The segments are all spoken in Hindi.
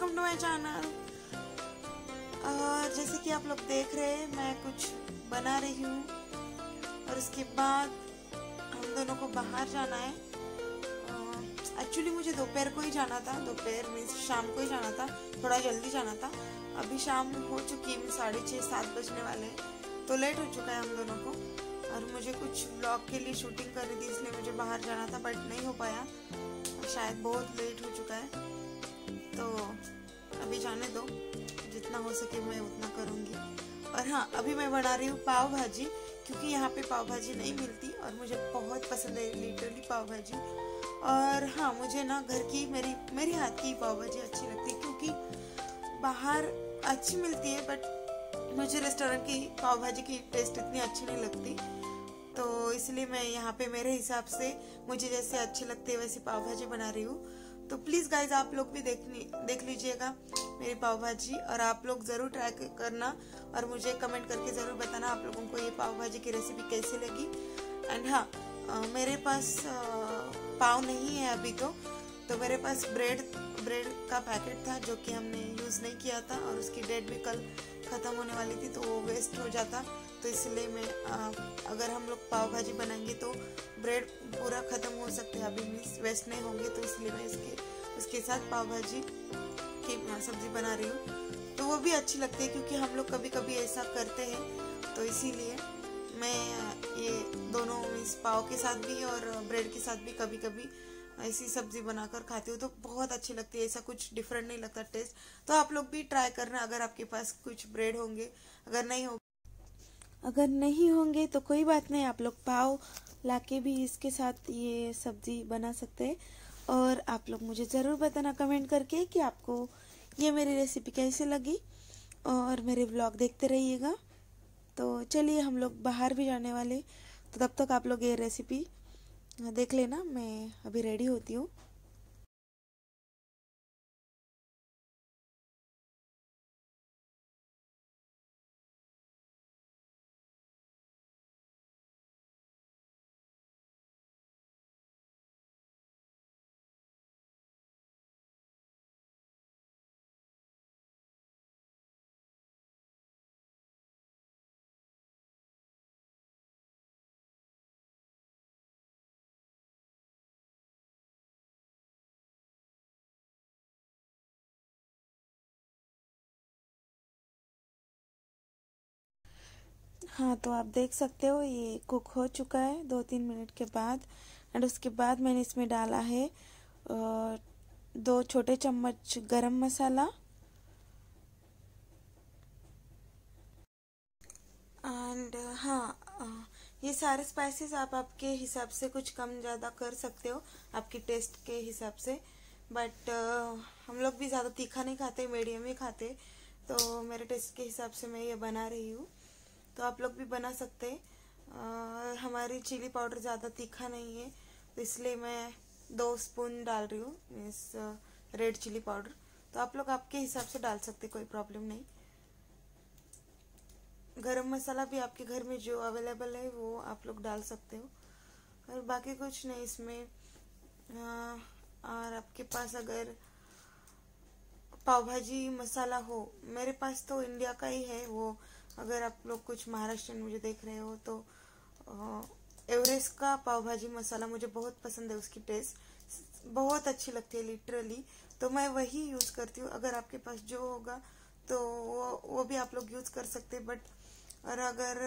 Welcome to my channel. जैसे कि आप लोग देख रहे हैं मैं कुछ बना रही हूँ और उसके बाद हम दोनों को बाहर जाना है। एक्चुअली मुझे दोपहर को ही जाना था, दोपहर मीन्स शाम को ही जाना था, थोड़ा जल्दी जाना था। अभी शाम हो चुकी है, 6:30-7 बजने वाले हैं, तो लेट हो चुका है हम दोनों को। और मुझे कुछ ब्लॉग के लिए शूटिंग करनी थी, इसलिए मुझे बाहर जाना था, बट नहीं हो पाया, शायद बहुत लेट हो चुका है। तो अभी जाने दो, जितना हो सके मैं उतना करूँगी। और हाँ, अभी मैं बना रही हूँ पाव भाजी, क्योंकि यहाँ पे पाव भाजी नहीं मिलती और मुझे बहुत पसंद है लिटरली पाव भाजी। और हाँ, मुझे ना घर की मेरी हाथ की पाव भाजी अच्छी लगती है, क्योंकि बाहर अच्छी मिलती है बट मुझे रेस्टोरेंट की पाव भाजी की टेस्ट इतनी अच्छी नहीं लगती। तो इसलिए मैं यहाँ पे मेरे हिसाब से मुझे जैसे अच्छी लगती है वैसे पाव भाजी बना रही हूँ। तो प्लीज़ गाइज, आप लोग भी देख लीजिएगा मेरी पाव भाजी, और आप लोग ज़रूर ट्राई करना और मुझे कमेंट करके ज़रूर बताना आप लोगों को ये पाव भाजी की रेसिपी कैसी लगी। एंड हाँ, मेरे पास पाव नहीं है अभी, तो मेरे पास ब्रेड का पैकेट था जो कि हमने यूज़ नहीं किया था, और उसकी डेट भी कल ख़त्म होने वाली थी, तो वो वेस्ट हो जाता। तो इसलिए मैं अगर हम लोग पाव भाजी बनाएंगे तो ब्रेड पूरा ख़त्म हो सकते हैं, अभी मीन्स वेस्ट नहीं होंगे। तो इसलिए मैं उसके साथ पाव भाजी की सब्ज़ी बना रही हूँ, तो वो भी अच्छी लगती है, क्योंकि हम लोग कभी कभी ऐसा करते हैं। तो इसीलिए मैं ये दोनों मीन्स पाव के साथ भी और ब्रेड के साथ भी कभी कभी ऐसी सब्ज़ी बनाकर खाती हूँ, तो बहुत अच्छी लगती है, ऐसा कुछ डिफरेंट नहीं लगता टेस्ट। तो आप लोग भी ट्राई करना अगर आपके पास कुछ ब्रेड होंगे, अगर नहीं होंगे तो कोई बात नहीं, आप लोग पाव लाके भी इसके साथ ये सब्ज़ी बना सकते हैं। और आप लोग मुझे ज़रूर बताना कमेंट करके कि आपको ये मेरी रेसिपी कैसे लगी, और मेरे ब्लॉग देखते रहिएगा। तो चलिए, हम लोग बाहर भी जाने वाले, तो तब तक आप लोग ये रेसिपी देख लेना। मैं अभी रेडी होती हूँ। हाँ, तो आप देख सकते हो ये कुक हो चुका है 2-3 मिनट के बाद। एंड उसके बाद मैंने इसमें डाला है 2 छोटे चम्मच गरम मसाला, एंड हाँ, ये सारे स्पाइसेस आप आपके हिसाब से कुछ कम ज़्यादा कर सकते हो, आपकी टेस्ट के हिसाब से। बट हम लोग भी ज़्यादा तीखा नहीं खाते, मीडियम ही खाते, तो मेरे टेस्ट के हिसाब से मैं ये बना रही हूँ, तो आप लोग भी बना सकते हैं। हमारी चिली पाउडर ज़्यादा तीखा नहीं है, तो इसलिए मैं 2 स्पून डाल रही हूँ मीन्स रेड चिली पाउडर। तो आप लोग आपके हिसाब से डाल सकते हैं, कोई प्रॉब्लम नहीं। गरम मसाला भी आपके घर में जो अवेलेबल है वो आप लोग डाल सकते हो, और बाकी कुछ नहीं इसमें। और आपके पास अगर पाव भाजी मसाला हो, मेरे पास तो इंडिया का ही है वो, अगर आप लोग कुछ महाराष्ट्रियन मुझे देख रहे हो तो एवरेस्ट का पाव भाजी मसाला मुझे बहुत पसंद है, उसकी टेस्ट बहुत अच्छी लगती है लिटरली, तो मैं वही यूज़ करती हूँ। अगर आपके पास जो होगा तो वो भी आप लोग यूज़ कर सकते हैं। बट और अगर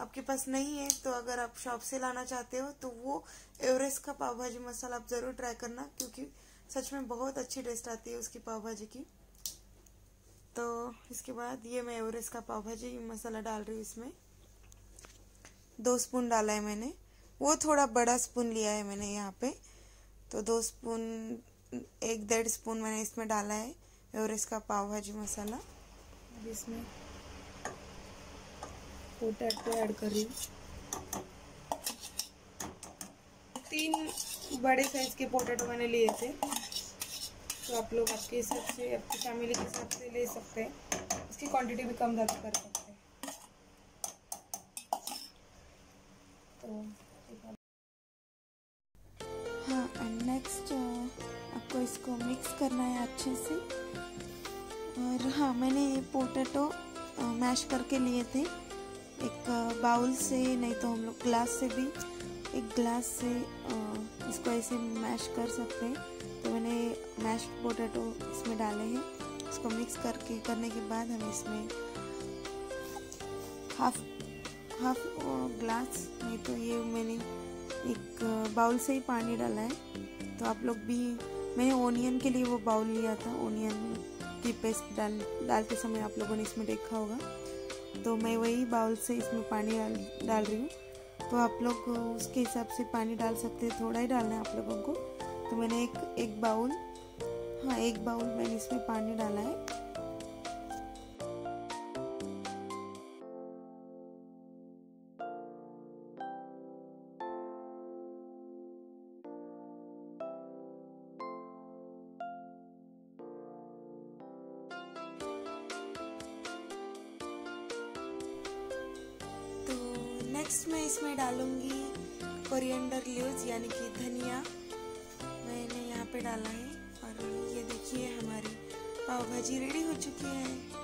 आपके पास नहीं है तो अगर आप शॉप से लाना चाहते हो तो वो एवरेस्ट का पाव भाजी मसाला आप ज़रूर ट्राई करना, क्योंकि सच में बहुत अच्छी टेस्ट आती है उसकी पाव भाजी की। तो इसके बाद ये मैं एवरेस्ट का पाव भाजी मसाला डाल रही हूँ, इसमें 2 स्पून डाला है मैंने, वो थोड़ा बड़ा स्पून लिया है मैंने यहाँ पे, तो 2 स्पून 1-1.5 स्पून मैंने इसमें डाला है एवरेस्ट का पाव भाजी मसाला। अब इसमें पोटैटो ऐड कर रही हूँ, 3 बड़े साइज के पोटैटो मैंने लिए थे, तो आप लोग आपके हिसाब से, आपकी फैमिली के हिसाब से ले सकते हैं, इसकी क्वांटिटी भी कम ज़्यादा कर सकते हैं। तो हाँ, एंड नेक्स्ट आपको इसको मिक्स करना है अच्छे से। और हाँ, मैंने ये पोटैटो मैश करके लिए थे, एक बाउल से नहीं तो हम लोग ग्लास से भी, एक ग्लास से इसको ऐसे मैश कर सकते हैं। तो मैंने मैश पोटैटो इसमें डाले हैं। इसको मिक्स करके करने के बाद हम इसमें हाफ ग्लास, नहीं तो ये मैंने एक बाउल से ही पानी डाला है। तो आप लोग भी, मैंने ओनियन के लिए वो बाउल लिया था, ओनियन की पेस्ट डालते समय आप लोगों ने इसमें देखा होगा। तो मैं वही बाउल से इसमें पानी डाल रही हूँ। तो आप लोग उसके हिसाब से पानी डाल सकते हैं, थोड़ा ही डालना है आप लोगों को। तो मैंने एक बाउल मैंने इसमें पानी डाला है। नेक्स्ट मैं इसमें डालूंगी कोरिएंडर लीव्स यानी कि धनिया, मैंने यहाँ पे डाला है। और ये देखिए हमारी पाव भाजी रेडी हो चुकी है।